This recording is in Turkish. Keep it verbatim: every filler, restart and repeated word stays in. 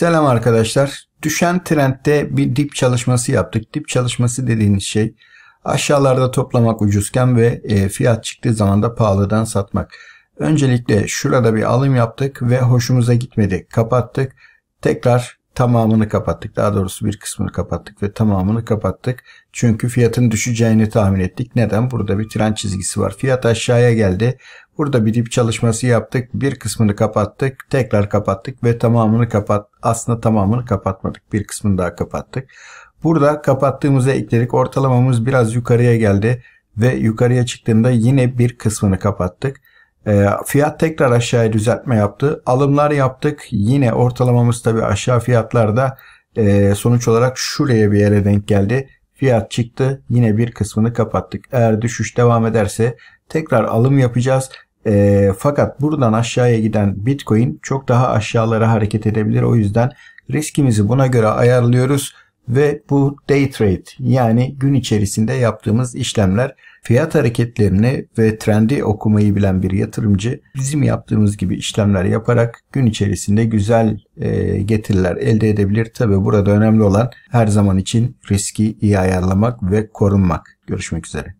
Selam arkadaşlar. Düşen trendde bir dip çalışması yaptık. Dip çalışması dediğiniz şey aşağılarda toplamak ucuzken ve fiyat çıktığı zaman da pahalıdan satmak. Öncelikle şurada bir alım yaptık ve hoşumuza gitmedi. Kapattık. Tekrar tamamını kapattık. Daha doğrusu bir kısmını kapattık ve tamamını kapattık. Çünkü fiyatın düşeceğini tahmin ettik. Neden? Burada bir trend çizgisi var. Fiyat aşağıya geldi. Burada bir dip çalışması yaptık. Bir kısmını kapattık. Tekrar kapattık ve tamamını kapat. Aslında tamamını kapatmadık. Bir kısmını daha kapattık. Burada kapattığımıza ekledik. Ortalamamız biraz yukarıya geldi ve yukarıya çıktığında yine bir kısmını kapattık. Fiyat tekrar aşağıya düzeltme yaptı. Alımlar yaptık. Yine ortalamamız tabii aşağı fiyatlarda sonuç olarak şuraya bir yere denk geldi. Fiyat çıktı. Yine bir kısmını kapattık. Eğer düşüş devam ederse tekrar alım yapacağız. Fakat buradan aşağıya giden Bitcoin çok daha aşağılara hareket edebilir. O yüzden riskimizi buna göre ayarlıyoruz. Ve bu day trade yani gün içerisinde yaptığımız işlemler, fiyat hareketlerini ve trendi okumayı bilen bir yatırımcı bizim yaptığımız gibi işlemler yaparak gün içerisinde güzel getiriler elde edebilir. Tabii burada önemli olan her zaman için riski iyi ayarlamak ve korunmak. Görüşmek üzere.